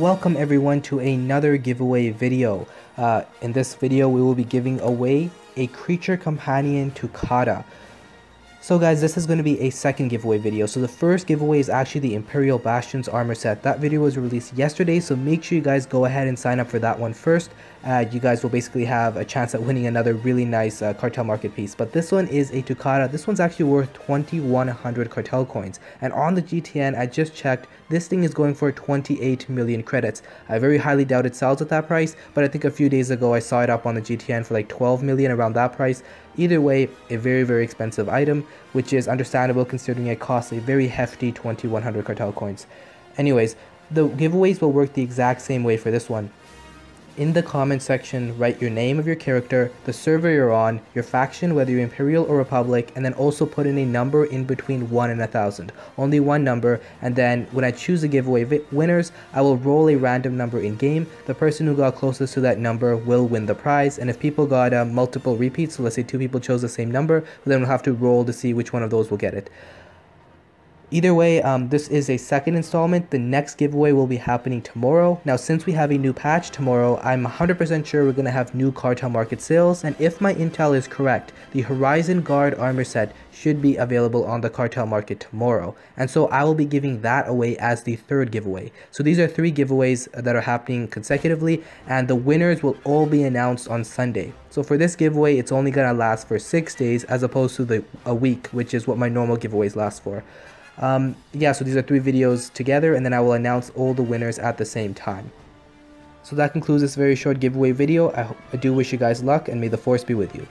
Welcome everyone to another giveaway video. In this video we will be giving away a creature companion Tuk'ata. So guys, this is going to be a second giveaway video. So the first giveaway is actually the Imperial Bastion's armor set. That video was released yesterday, so make sure you guys go ahead and sign up for that one first. You guys will basically have a chance at winning another really nice cartel market piece. But this one is a Tuk'ata. This one's actually worth 2100 cartel coins. And on the GTN, I just checked, this thing is going for 28 million credits. I very highly doubt it sells at that price, but I think a few days ago I saw it up on the GTN for like 12 million around that price. Either way, a very expensive item, which is understandable considering it costs a very hefty 2100 cartel coins. Anyways, the giveaways will work the exact same way for this one. In the comment section, write your name of your character, the server you're on, your faction, whether you're Imperial or Republic, and then also put in a number in between 1 and 1000. Only one number, and then when I choose the giveaway winners, I will roll a random number in game. The person who got closest to that number will win the prize, and if people got multiple repeats, so let's say two people chose the same number, then we'll have to roll to see which one of those will get it. Either way, this is a second installment. The next giveaway will be happening tomorrow. Now, since we have a new patch tomorrow, I'm 100% sure we're going to have new cartel market sales. And if my intel is correct, the Horizon Guard armor set should be available on the cartel market tomorrow. And so I will be giving that away as the third giveaway. So these are three giveaways that are happening consecutively, and the winners will all be announced on Sunday. So for this giveaway, it's only going to last for 6 days as opposed to a week, which is what my normal giveaways last for. Yeah, so these are three videos together, and then I will announce all the winners at the same time. So that concludes this very short giveaway video. I do wish you guys luck, and may the force be with you.